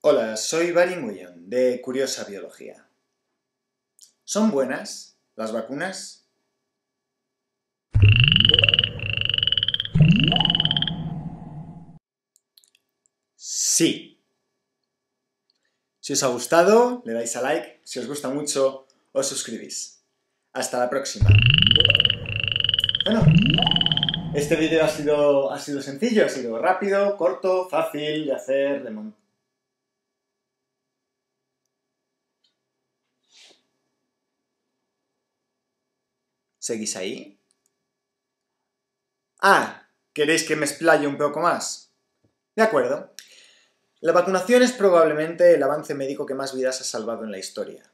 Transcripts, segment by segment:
Hola, soy Vary Ingweion, de Curiosa Biología. ¿Son buenas las vacunas? Sí. Si os ha gustado, le dais a like. Si os gusta mucho, os suscribís. Hasta la próxima. Bueno, este vídeo ha sido sencillo, ha sido rápido, corto, fácil de hacer, de montar. ¿Seguís ahí? Ah, ¿queréis que me explaye un poco más? De acuerdo. La vacunación es probablemente el avance médico que más vidas ha salvado en la historia.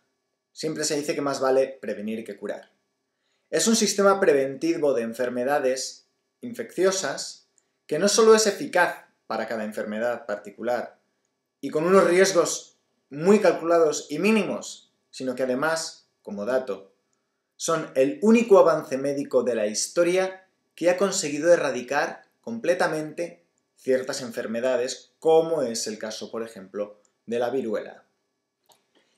Siempre se dice que más vale prevenir que curar. Es un sistema preventivo de enfermedades infecciosas que no solo es eficaz para cada enfermedad particular y con unos riesgos muy calculados y mínimos, sino que además, como dato, son el único avance médico de la historia que ha conseguido erradicar completamente ciertas enfermedades, como es el caso, por ejemplo, de la viruela.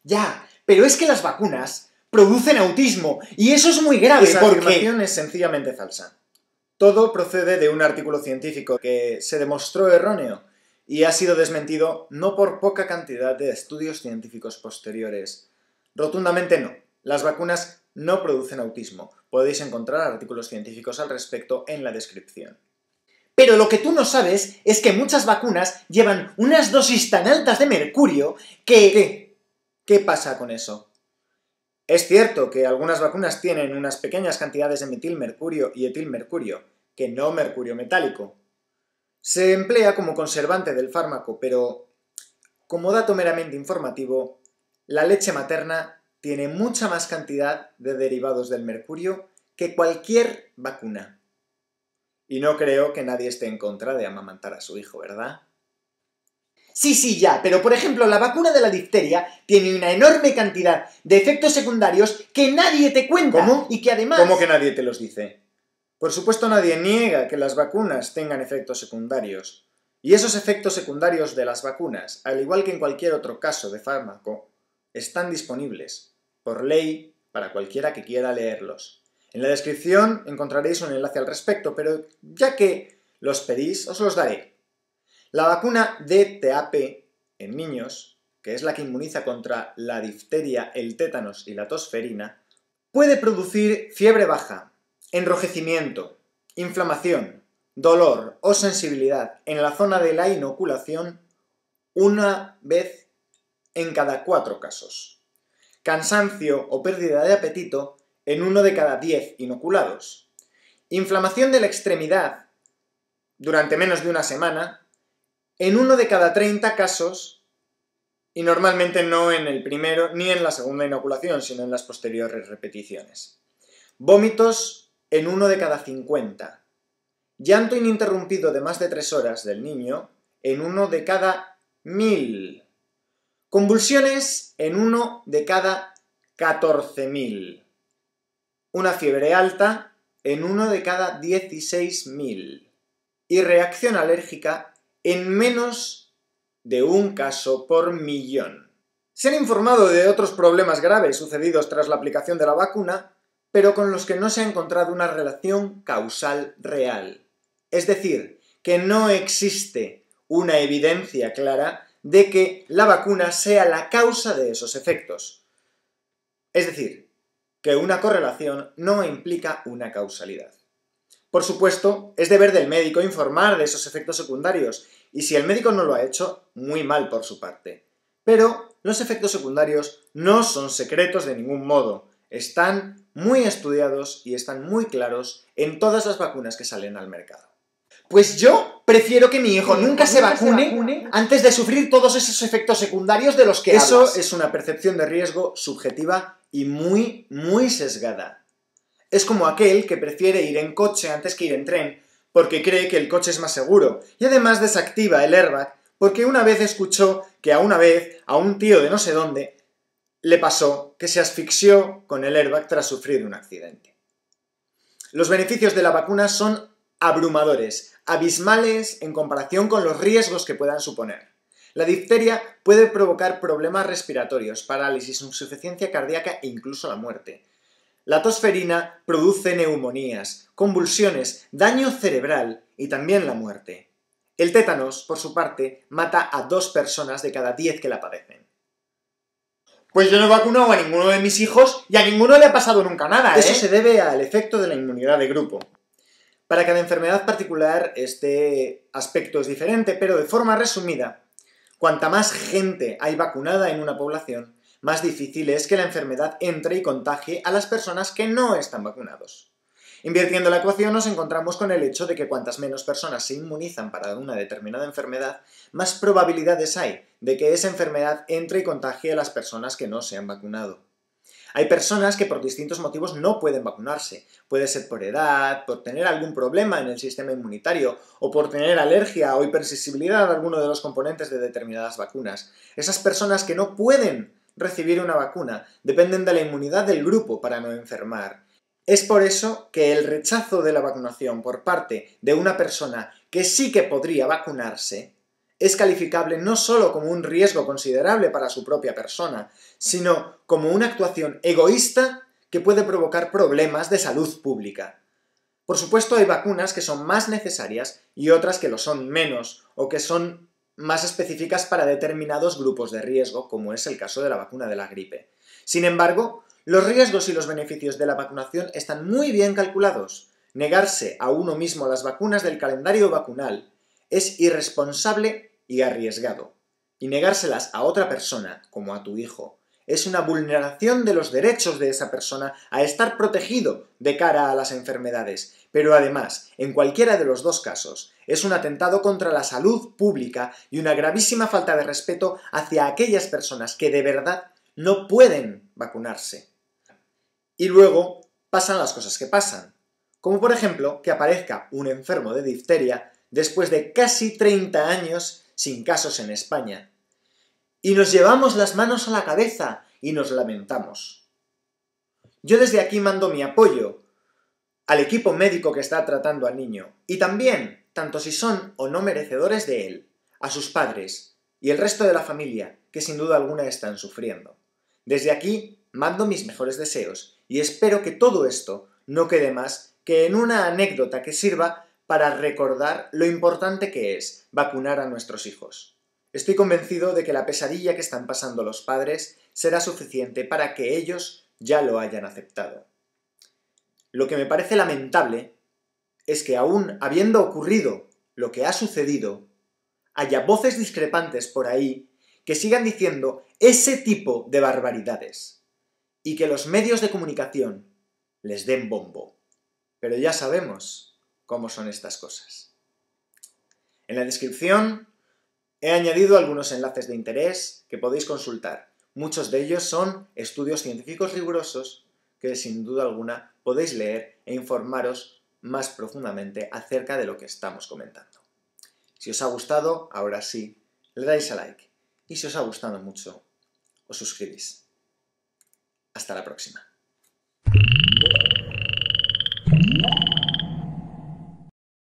Ya, pero es que las vacunas producen autismo, y eso es muy grave porque... Esa afirmación es sencillamente falsa. Todo procede de un artículo científico que se demostró erróneo y ha sido desmentido no por poca cantidad de estudios científicos posteriores. Rotundamente no. Las vacunas no producen autismo. Podéis encontrar artículos científicos al respecto en la descripción. Pero lo que tú no sabes es que muchas vacunas llevan unas dosis tan altas de mercurio que... ¿Qué pasa con eso? Es cierto que algunas vacunas tienen unas pequeñas cantidades de metilmercurio y etilmercurio, que no mercurio metálico. Se emplea como conservante del fármaco, pero, como dato meramente informativo, la leche materna tiene mucha más cantidad de derivados del mercurio que cualquier vacuna. Y no creo que nadie esté en contra de amamantar a su hijo, ¿verdad? Sí, ya, pero por ejemplo la vacuna de la difteria tiene una enorme cantidad de efectos secundarios que nadie te cuenta. ¿Cómo? Y que además... ¿Cómo que nadie te los dice? Por supuesto nadie niega que las vacunas tengan efectos secundarios. Y esos efectos secundarios de las vacunas, al igual que en cualquier otro caso de fármaco, están disponibles por ley, para cualquiera que quiera leerlos. En la descripción encontraréis un enlace al respecto, pero ya que los pedís, os los daré. La vacuna DTaP en niños, que es la que inmuniza contra la difteria, el tétanos y la tosferina, puede producir fiebre baja, enrojecimiento, inflamación, dolor o sensibilidad en la zona de la inoculación una vez en cada 4 casos. Cansancio o pérdida de apetito en 1 de cada 10 inoculados, inflamación de la extremidad durante menos de una semana en 1 de cada 30 casos y normalmente no en el primero ni en la segunda inoculación, sino en las posteriores repeticiones. Vómitos en 1 de cada 50, llanto ininterrumpido de más de 3 horas del niño en 1 de cada 1000. Convulsiones en 1 de cada 14.000. Una fiebre alta en 1 de cada 16.000. Y reacción alérgica en menos de 1 caso por millón. Se han informado de otros problemas graves sucedidos tras la aplicación de la vacuna, pero con los que no se ha encontrado una relación causal real. Es decir, que no existe una evidencia clara de que la vacuna sea la causa de esos efectos. Es decir, que una correlación no implica una causalidad. Por supuesto, es deber del médico informar de esos efectos secundarios, y si el médico no lo ha hecho, muy mal por su parte. Pero los efectos secundarios no son secretos de ningún modo. Están muy estudiados y están muy claros en todas las vacunas que salen al mercado. Pues yo prefiero que mi hijo nunca se vacune antes de sufrir todos esos efectos secundarios de los que hablas. Eso es una percepción de riesgo subjetiva y muy, muy sesgada. Es como aquel que prefiere ir en coche antes que ir en tren porque cree que el coche es más seguro y además desactiva el airbag porque una vez escuchó que a un tío de no sé dónde le pasó que se asfixió con el airbag tras sufrir un accidente. Los beneficios de la vacuna son abrumadores, abismales en comparación con los riesgos que puedan suponer. La difteria puede provocar problemas respiratorios, parálisis, insuficiencia cardíaca e incluso la muerte. La tosferina produce neumonías, convulsiones, daño cerebral y también la muerte. El tétanos, por su parte, mata a 2 personas de cada 10 que la padecen. Pues yo no he vacunado a ninguno de mis hijos y a ninguno le ha pasado nunca nada, ¿eh? Eso se debe al efecto de la inmunidad de grupo. Para cada enfermedad particular este aspecto es diferente, pero de forma resumida, cuanta más gente hay vacunada en una población, más difícil es que la enfermedad entre y contagie a las personas que no están vacunados. Invirtiendo la ecuación nos encontramos con el hecho de que cuantas menos personas se inmunizan para una determinada enfermedad, más probabilidades hay de que esa enfermedad entre y contagie a las personas que no se han vacunado. Hay personas que por distintos motivos no pueden vacunarse. Puede ser por edad, por tener algún problema en el sistema inmunitario, o por tener alergia o hipersensibilidad a alguno de los componentes de determinadas vacunas. Esas personas que no pueden recibir una vacuna dependen de la inmunidad del grupo para no enfermar. Es por eso que el rechazo de la vacunación por parte de una persona que sí que podría vacunarse es calificable no solo como un riesgo considerable para su propia persona, sino como una actuación egoísta que puede provocar problemas de salud pública. Por supuesto, hay vacunas que son más necesarias y otras que lo son menos, o que son más específicas para determinados grupos de riesgo, como es el caso de la vacuna de la gripe. Sin embargo, los riesgos y los beneficios de la vacunación están muy bien calculados. Negarse a uno mismo las vacunas del calendario vacunal es irresponsable y arriesgado. Y negárselas a otra persona, como a tu hijo, es una vulneración de los derechos de esa persona a estar protegido de cara a las enfermedades. Pero además, en cualquiera de los dos casos, es un atentado contra la salud pública y una gravísima falta de respeto hacia aquellas personas que de verdad no pueden vacunarse. Y luego pasan las cosas que pasan, como por ejemplo que aparezca un enfermo de difteria después de casi 30 años sin casos en España. Y nos llevamos las manos a la cabeza y nos lamentamos. Yo desde aquí mando mi apoyo al equipo médico que está tratando al niño, y también, tanto si son o no merecedores de él, a sus padres y el resto de la familia, que sin duda alguna están sufriendo. Desde aquí mando mis mejores deseos y espero que todo esto no quede más que en una anécdota que sirva para recordar lo importante que es vacunar a nuestros hijos. Estoy convencido de que la pesadilla que están pasando los padres será suficiente para que ellos ya lo hayan aceptado. Lo que me parece lamentable es que aún habiendo ocurrido lo que ha sucedido, haya voces discrepantes por ahí que sigan diciendo ese tipo de barbaridades y que los medios de comunicación les den bombo. Pero ya sabemos cómo son estas cosas. En la descripción he añadido algunos enlaces de interés que podéis consultar. Muchos de ellos son estudios científicos rigurosos que sin duda alguna podéis leer e informaros más profundamente acerca de lo que estamos comentando. Si os ha gustado, ahora sí, le dais a like. Y si os ha gustado mucho, os suscribís. Hasta la próxima.